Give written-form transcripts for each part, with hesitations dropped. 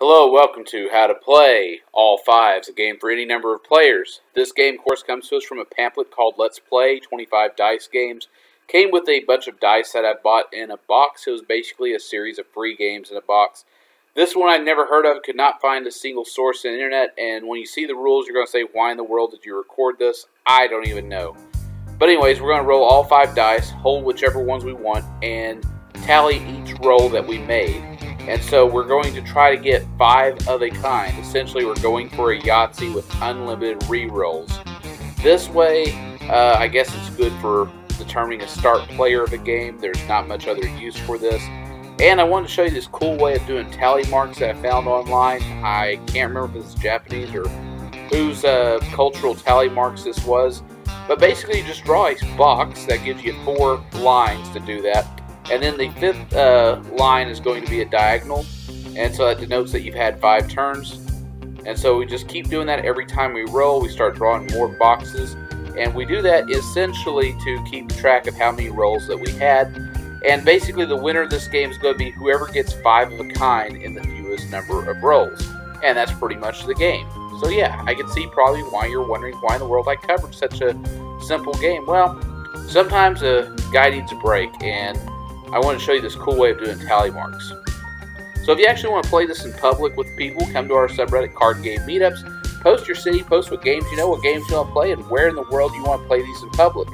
Hello, welcome to How to Play All Fives, a game for any number of players. This game, of course, comes to us from a pamphlet called Let's Play 25 Dice Games. Came with a bunch of dice that I bought in a box. It was basically a series of free games in a box. This one I never heard of, could not find a single source on the internet, and when you see the rules, you're going to say, why in the world did you record this? I don't even know. But anyways, we're going to roll all five dice, hold whichever ones we want, and tally each roll that we made. And so we're going to try to get five of a kind. Essentially, we're going for a Yahtzee with unlimited re-rolls. This way, I guess it's good for determining a start player of a game. There's not much other use for this. And I wanted to show you this cool way of doing tally marks that I found online. I can't remember if this is Japanese or whose cultural tally marks this was. But basically, you just draw a box that gives you four lines to do that. And then the fifth line is going to be a diagonal, and so that denotes that you've had five turns. And so we just keep doing that every time we roll. We start drawing more boxes, and we do that essentially to keep track of how many rolls that we had. And basically the winner of this game is going to be whoever gets five of a kind in the fewest number of rolls. And that's pretty much the game. So yeah, I can see probably why you're wondering why in the world I covered such a simple game. Well, sometimes a guy needs a break, and I want to show you this cool way of doing tally marks. So if you actually want to play this in public with people, come to our subreddit card game meetups, post your city, post what games you know, what games you want to play, and where in the world you want to play these in public.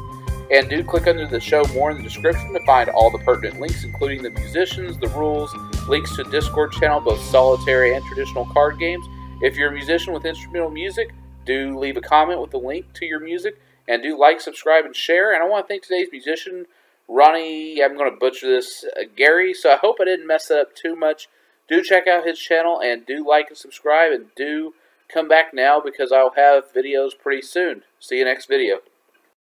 And do click under the show more in the description to find all the pertinent links, including the musicians, the rules, links to a Discord channel, both solitary and traditional card games. If you're a musician with instrumental music, do leave a comment with the link to your music, and do like, subscribe, and share. And I want to thank today's musician, Ronnie, I'm going to butcher this, Gary, so I hope I didn't mess it up too much. Do check out his channel, and do like and subscribe, and do come back now because I'll have videos pretty soon. See you next video.